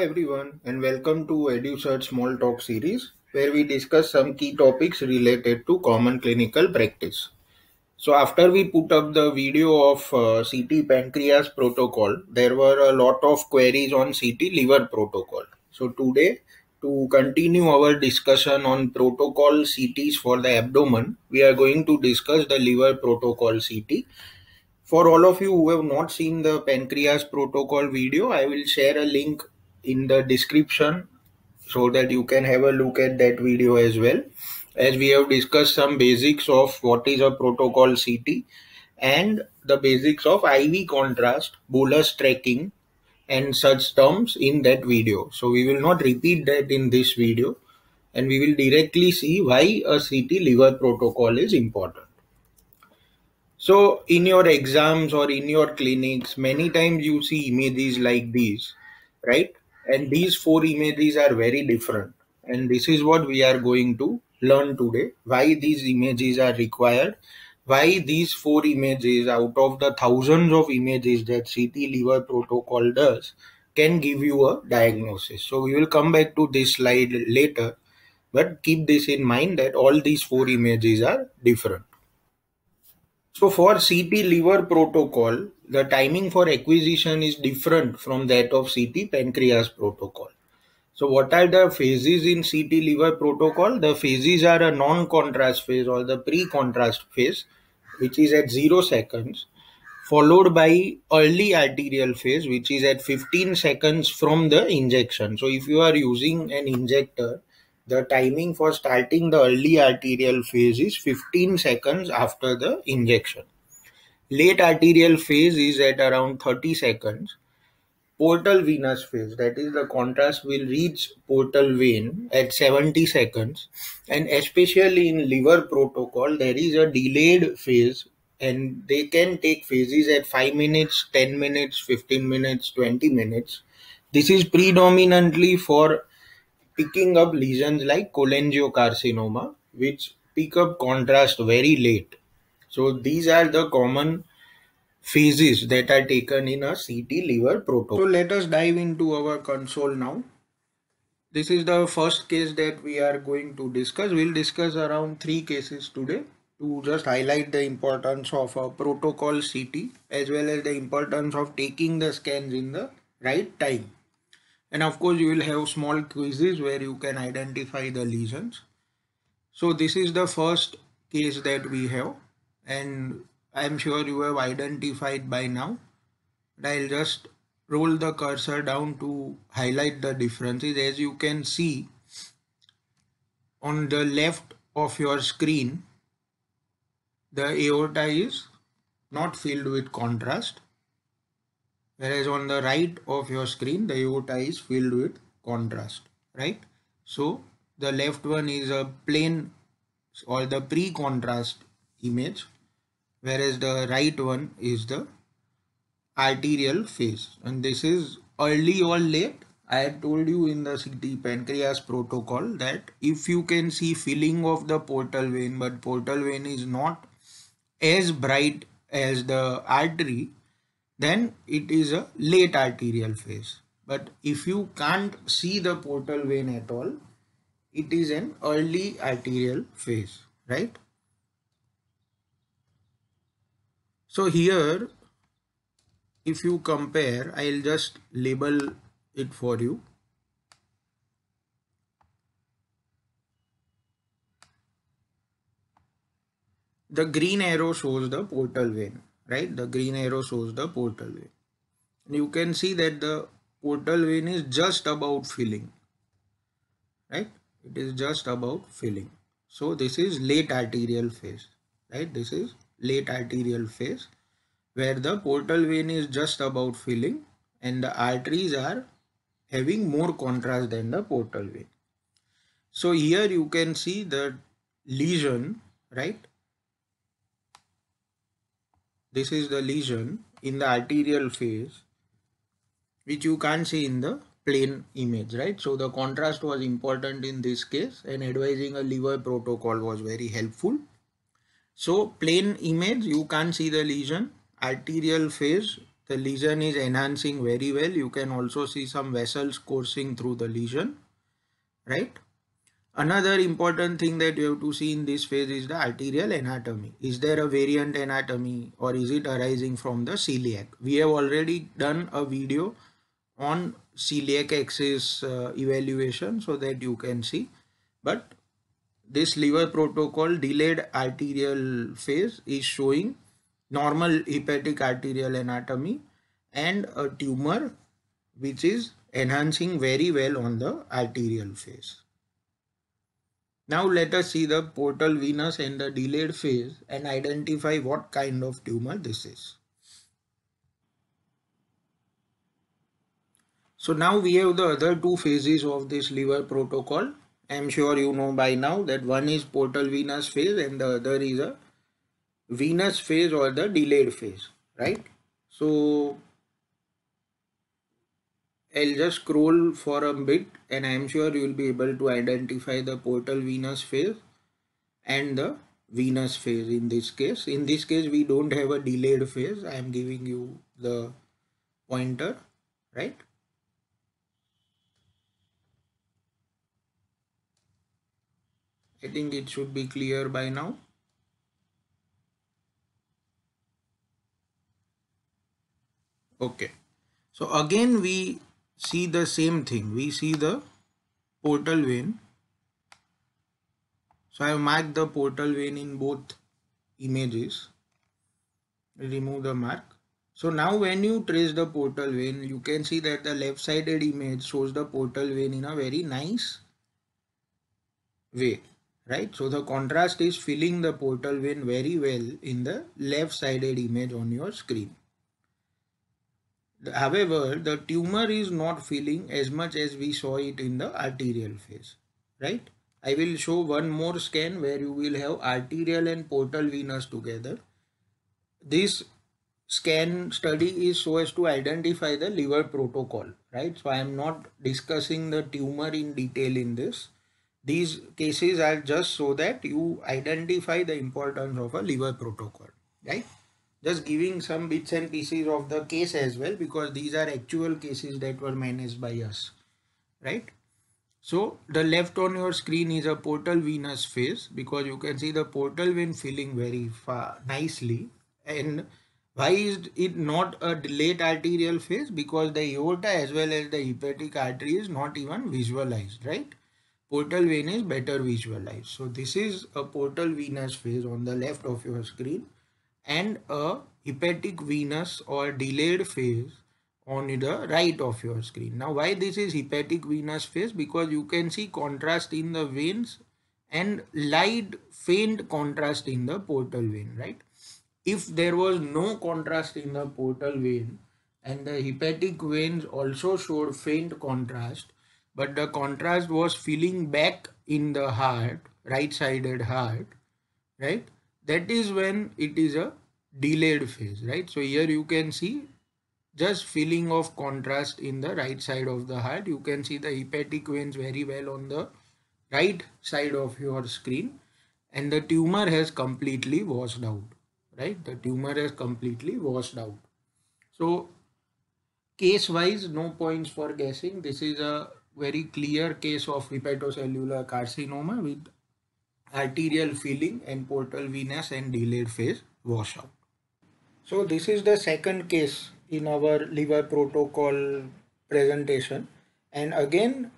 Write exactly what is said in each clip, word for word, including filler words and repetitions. everyone and welcome to Edusurg Small Talk series where we discuss some key topics related to common clinical practice. So after we put up the video of uh, C T pancreas protocol, there were a lot of queries on C T liver protocol. So today, to continue our discussion on protocol C Ts for the abdomen, we are going to discuss the liver protocol C T. For all of you who have not seen the pancreas protocol video, I will share a link in the description so that you can have a look at that video as well, as we have discussed some basics of what is a protocol C T and the basics of I V contrast, bolus tracking and such terms in that video. So we will not repeat that in this video and we will directly see why a C T liver protocol is important. So in your exams or in your clinics, many times you see images like these, right? And these four images are very different. And this is what we are going to learn today, why these images are required, why these four images out of the thousands of images that C T liver protocol does can give you a diagnosis. So we will come back to this slide later, but keep this in mind that all these four images are different. So for C T liver protocol, the timing for acquisition is different from that of C T pancreas protocol. So what are the phases in C T liver protocol? The phases are a non-contrast phase or the pre-contrast phase, which is at zero seconds, followed by early arterial phase, which is at fifteen seconds from the injection. So if you are using an injector, the timing for starting the early arterial phase is fifteen seconds after the injection. Late arterial phase is at around thirty seconds. Portal venous phase, that is the contrast will reach portal vein at seventy seconds. And especially in liver protocol, there is a delayed phase and they can take phases at five minutes, ten minutes, fifteen minutes, twenty minutes. This is predominantly for picking up lesions like cholangiocarcinoma, which pick up contrast very late. So these are the common phases that are taken in a C T liver protocol. So let us dive into our console now. This is the first case that we are going to discuss. We'll discuss around three cases today to just highlight the importance of a protocol C T as well as the importance of taking the scans in the right time. And of course, you will have small quizzes where you can identify the lesions. So this is the first case that we have, and I am sure you have identified by now. I'll just roll the cursor down to highlight the differences. As you can see on the left of your screen, the aorta is not filled with contrast, whereas on the right of your screen, the aorta is filled with contrast, right? So the left one is a plain or the pre-contrast image, whereas the right one is the arterial phase. And this is early or late. I had told you in the C T pancreas protocol that if you can see filling of the portal vein, but portal vein is not as bright as the artery, then it is a late arterial phase. But if you can't see the portal vein at all, it is an early arterial phase, right? So here, if you compare, I'll just label it for you. The green arrow shows the portal vein. Right, the green arrow shows the portal vein. And you can see that the portal vein is just about filling. Right, it is just about filling. So this is late arterial phase. Right, this is late arterial phase where the portal vein is just about filling and the arteries are having more contrast than the portal vein. So here you can see the lesion, right? This is the lesion in the arterial phase, which you can't see in the plain image, right? So the contrast was important in this case and advising a liver protocol was very helpful. So plain image, you can't see the lesion. Arterial phase, the lesion is enhancing very well. You can also see some vessels coursing through the lesion, right? Another important thing that you have to see in this phase is the arterial anatomy. Is there a variant anatomy or is it arising from the celiac? We have already done a video on celiac axis uh, evaluation so that you can see. But this liver protocol delayed arterial phase is showing normal hepatic arterial anatomy and a tumor which is enhancing very well on the arterial phase. Now let us see the portal venous and the delayed phase and identify what kind of tumor this is. So now we have the other two phases of this liver protocol. I am sure you know by now that one is portal venous phase and the other is a venous phase or the delayed phase, right? So I'll just scroll for a bit and I am sure you will be able to identify the portal venous phase and the venous phase in this case. In this case, we don't have a delayed phase. I am giving you the pointer, right? I think it should be clear by now. Okay. So again, we see the same thing. We see the portal vein. So I have marked the portal vein in both images. Remove the mark. So now when you trace the portal vein, you can see that the left sided image shows the portal vein in a very nice way, right? So the contrast is filling the portal vein very well in the left sided image on your screen. However, the tumor is not filling as much as we saw it in the arterial phase, right? I will show one more scan where you will have arterial and portal venous together. This scan study is so as to identify the liver protocol, right? So I am not discussing the tumor in detail in this. These cases are just so that you identify the importance of a liver protocol, right? Just giving some bits and pieces of the case as well, because these are actual cases that were managed by us, right? So the left on your screen is a portal venous phase, because you can see the portal vein filling very far nicely. And why is it not a delayed arterial phase? Because the aorta as well as the hepatic artery is not even visualized, right? Portal vein is better visualized. So this is a portal venous phase on the left of your screen, and a hepatic venous or delayed phase on the right of your screen. Now why this is hepatic venous phase? Because you can see contrast in the veins and light faint contrast in the portal vein, right? If there was no contrast in the portal vein and the hepatic veins also showed faint contrast, but the contrast was filling back in the heart, right-sided heart, right? That is when it is a delayed phase, right? So here you can see just filling of contrast in the right side of the heart. You can see the hepatic veins very well on the right side of your screen, and the tumor has completely washed out, right? The tumor has completely washed out. So case wise, no points for guessing. This is a very clear case of hepatocellular carcinoma with arterial filling and portal venous and delayed phase washout. So this is the second case in our liver protocol presentation, and again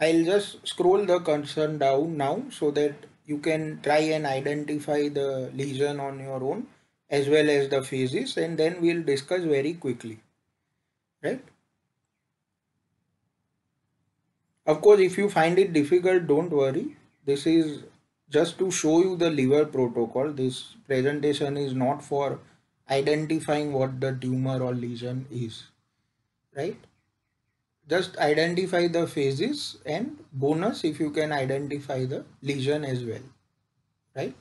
I'll just scroll the concern down now so that you can try and identify the lesion on your own as well as the phases, and then we'll discuss very quickly, right? Of course, if you find it difficult, don't worry. This is just to show you the liver protocol. This presentation is not for identifying what the tumor or lesion is, right? Just identify the phases, and bonus if you can identify the lesion as well, right?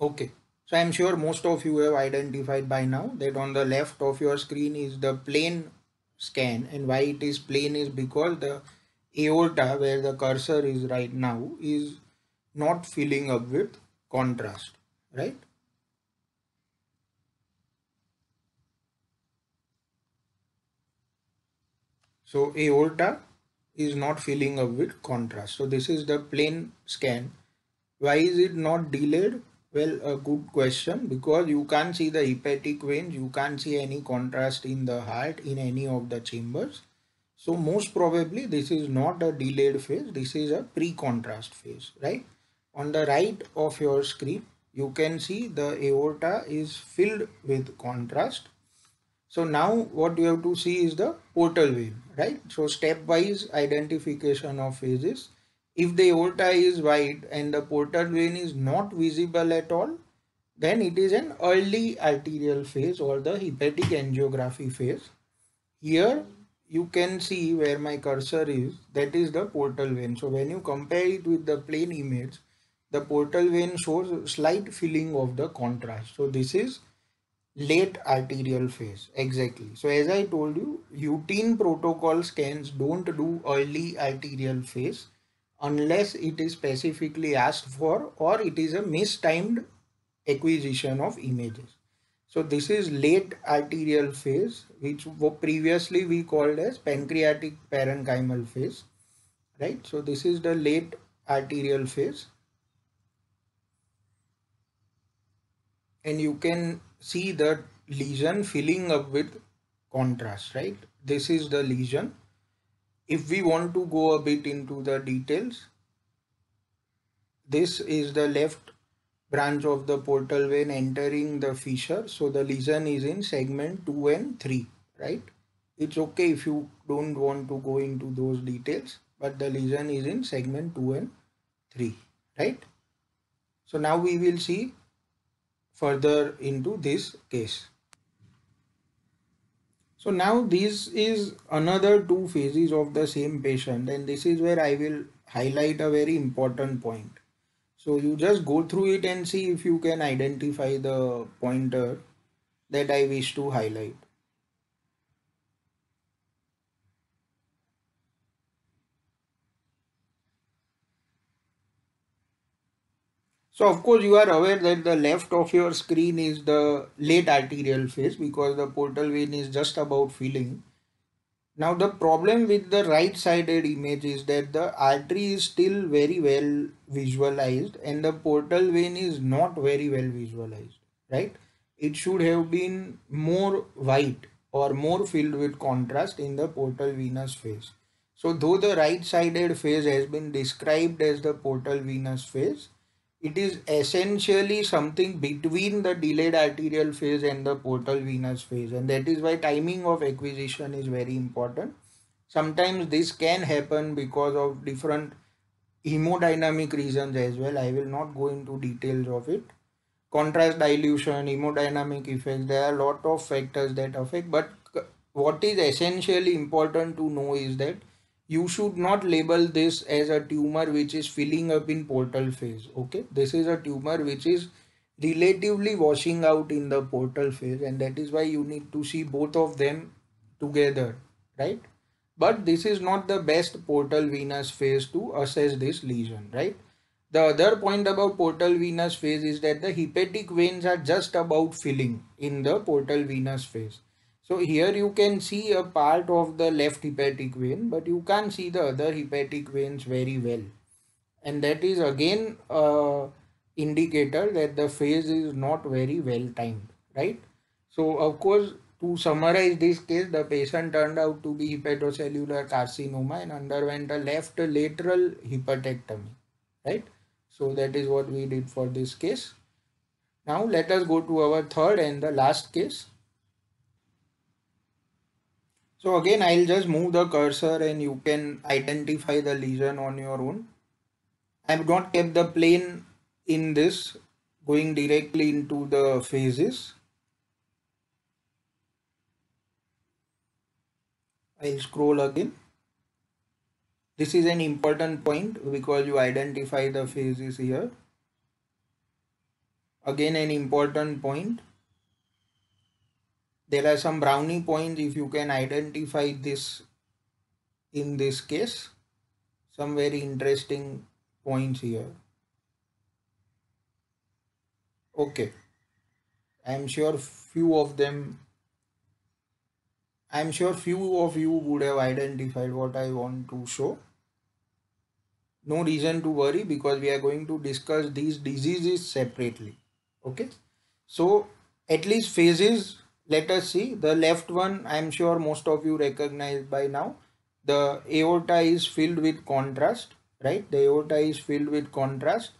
Okay, so I am sure most of you have identified by now that on the left of your screen is the plain scan, and why it is plain is because the aorta, where the cursor is right now, is not filling up with contrast, right? So aorta is not filling up with contrast. So this is the plain scan. Why is it not delayed? Well, a good question, because you can't see the hepatic veins, you can't see any contrast in the heart in any of the chambers. So most probably this is not a delayed phase, this is a pre-contrast phase, right? On the right of your screen, you can see the aorta is filled with contrast. So now what you have to see is the portal vein, right? So stepwise identification of phases. If the aorta is wide and the portal vein is not visible at all, then it is an early arterial phase or the hepatic angiography phase. Here you can see where my cursor is, that is the portal vein. So when you compare it with the plain image, the portal vein shows slight filling of the contrast. So this is late arterial phase, exactly. So as I told you, routine protocol scans don't do early arterial phase unless it is specifically asked for or it is a mistimed acquisition of images. So this is late arterial phase, which previously we called as pancreatic parenchymal phase, right? So this is the late arterial phase. And you can see the lesion filling up with contrast, right? This is the lesion. If we want to go a bit into the details, this is the left branch of the portal vein entering the fissure. So the lesion is in segment two and three, right? It's okay if you don't want to go into those details, but the lesion is in segment two and three, right? So now we will see further into this case. So now this is another two phases of the same patient, and this is where I will highlight a very important point. So you just go through it and see if you can identify the pointer that I wish to highlight. So of course you are aware that the left of your screen is the late arterial phase because the portal vein is just about filling. Now the problem with the right sided image is that the artery is still very well visualized and the portal vein is not very well visualized, right? It should have been more white or more filled with contrast in the portal venous phase. So though the right sided phase has been described as the portal venous phase, it is essentially something between the delayed arterial phase and the portal venous phase, and that is why timing of acquisition is very important. Sometimes this can happen because of different hemodynamic reasons as well. I will not go into details of it. Contrast dilution, hemodynamic effects, there are a lot of factors that affect, but what is essentially important to know is that you should not label this as a tumor which is filling up in portal phase, okay? This is a tumor which is relatively washing out in the portal phase, and that is why you need to see both of them together, right? But this is not the best portal venous phase to assess this lesion, right? The other point about portal venous phase is that the hepatic veins are just about filling in the portal venous phase. So here you can see a part of the left hepatic vein, but you can't see the other hepatic veins very well. And that is again an indicator that the phase is not very well timed, right? So of course, to summarize this case, the patient turned out to be hepatocellular carcinoma and underwent a left lateral hepatectomy, right? So that is what we did for this case. Now let us go to our third and the last case. So again, I'll just move the cursor and you can identify the lesion on your own. I've not kept the plane in this, going directly into the phases. I'll scroll again. This is an important point because you identify the phases here. Again, an important point. There are some brownie points if you can identify this in this case. Some very interesting points here. Okay. I am sure few of them I am sure few of you would have identified what I want to show. No reason to worry because we are going to discuss these diseases separately. Okay. So at least phases, let us see. The left one, I am sure most of you recognize by now. The aorta is filled with contrast, right? The aorta is filled with contrast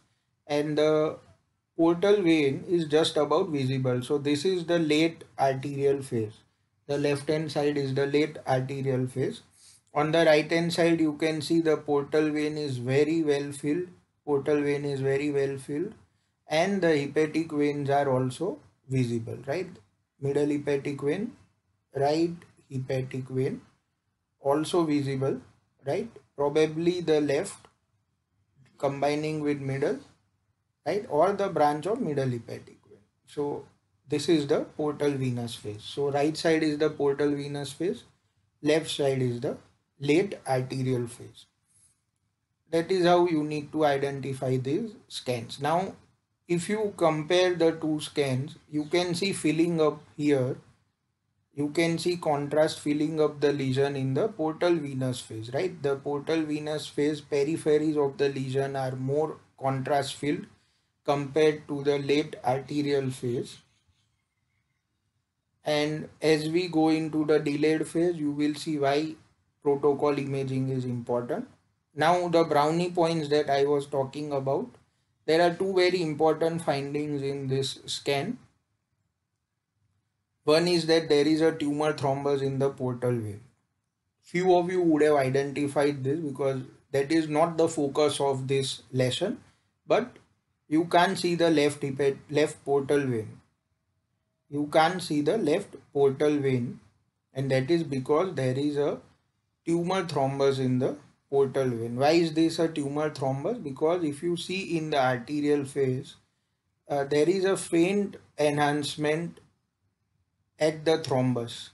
and the portal vein is just about visible. So this is the late arterial phase. The left hand side is the late arterial phase. On the right hand side, you can see the portal vein is very well filled. Portal vein is very well filled and the hepatic veins are also visible, right? Middle hepatic vein, right hepatic vein, also visible, right? Probably the left combining with middle, right? Or the branch of middle hepatic vein. So this is the portal venous phase. So right side is the portal venous phase, left side is the late arterial phase. That is how you need to identify these scans. Now, if you compare the two scans, you can see filling up here. You can see contrast filling up the lesion in the portal venous phase, right? The portal venous phase peripheries of the lesion are more contrast filled compared to the late arterial phase. And as we go into the delayed phase, you will see why protocol imaging is important. Now the brownie points that I was talking about, there are two very important findings in this scan. One is that there is a tumor thrombus in the portal vein. Few of you would have identified this because that is not the focus of this lesson, but you can't see the left, left portal vein. You can't see the left portal vein and that is because there is a tumor thrombus in the portal vein. Why is this a tumor thrombus? Because if you see in the arterial phase, uh, there is a faint enhancement at the thrombus,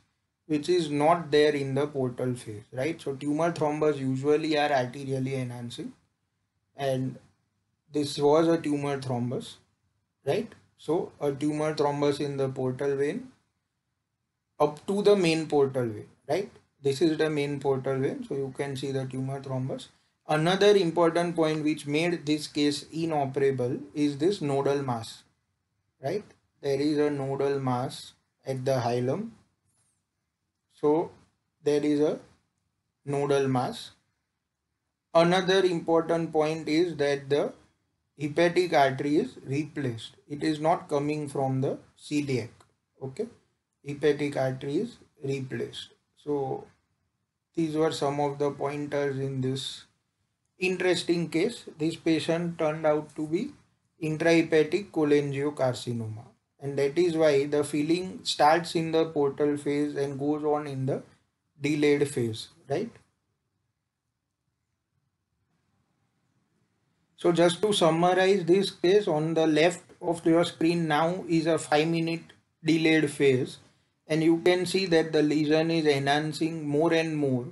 which is not there in the portal phase, right? So tumor thrombus usually are arterially enhancing and this was a tumor thrombus, right? So a tumor thrombus in the portal vein up to the main portal vein, right? This is the main portal vein. So you can see the tumor thrombus. Another important point which made this case inoperable is this nodal mass, right? There is a nodal mass at the hilum. So there is a nodal mass. Another important point is that the hepatic artery is replaced. It is not coming from the celiac. Okay. Hepatic artery is replaced. So these were some of the pointers in this interesting case. This patient turned out to be intrahepatic cholangiocarcinoma. And that is why the filling starts in the portal phase and goes on in the delayed phase, right? So just to summarize this case, on the left of your screen now is a five minute delayed phase. And you can see that the lesion is enhancing more and more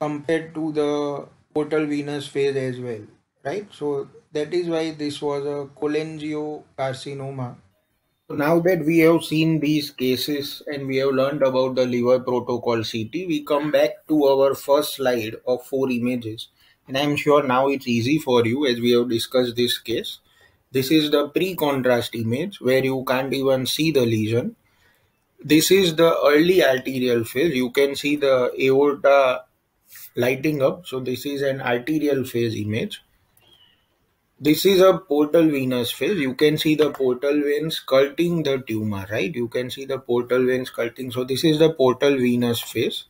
compared to the portal venous phase as well, right? So that is why this was a cholangiocarcinoma. So now that we have seen these cases and we have learned about the liver protocol C T, we come back to our first slide of four images. And I'm sure now it's easy for you as we have discussed this case. This is the pre-contrast image where you can't even see the lesion. This is the early arterial phase. You can see the aorta lighting up. So this is an arterial phase image. This is a portal venous phase. You can see the portal veins sculpting the tumor, right? You can see the portal veins sculpting. So this is the portal venous phase.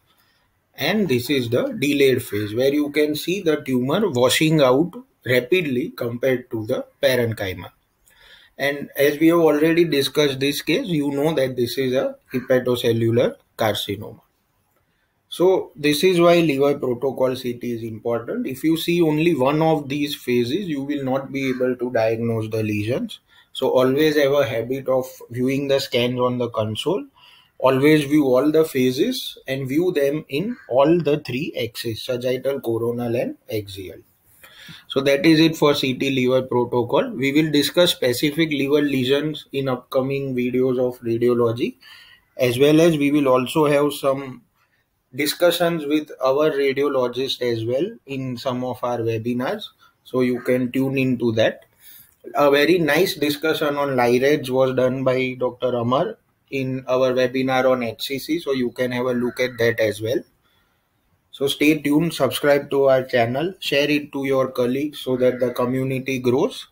And this is the delayed phase where you can see the tumor washing out rapidly compared to the parenchyma. And as we have already discussed this case, you know that this is a hepatocellular carcinoma. So this is why liver protocol C T is important. If you see only one of these phases, you will not be able to diagnose the lesions. So always have a habit of viewing the scans on the console. Always view all the phases and view them in all the three axes, sagittal, coronal and axial. So that is it for C T liver protocol. We will discuss specific liver lesions in upcoming videos of radiology. as well as we will also have some discussions with our radiologist as well in some of our webinars, so you can tune into that. A very nice discussion on L I rads was done by Doctor Amar in our webinar on H C C, so you can have a look at that as well. So stay tuned, subscribe to our channel, share it to your colleagues so that the community grows.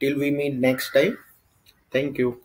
Till we meet next time, thank you.